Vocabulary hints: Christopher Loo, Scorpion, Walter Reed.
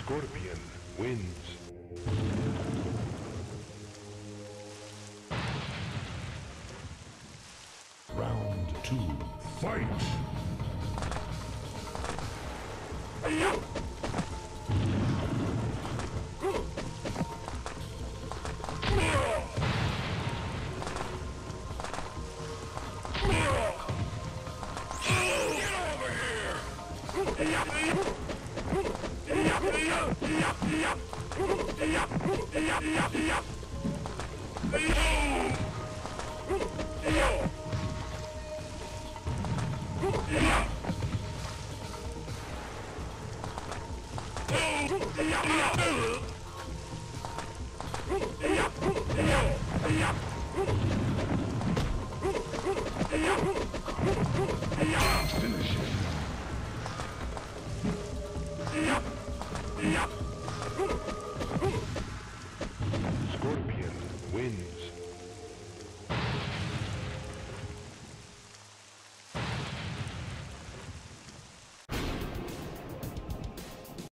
Scorpion wins. Round 2, fight!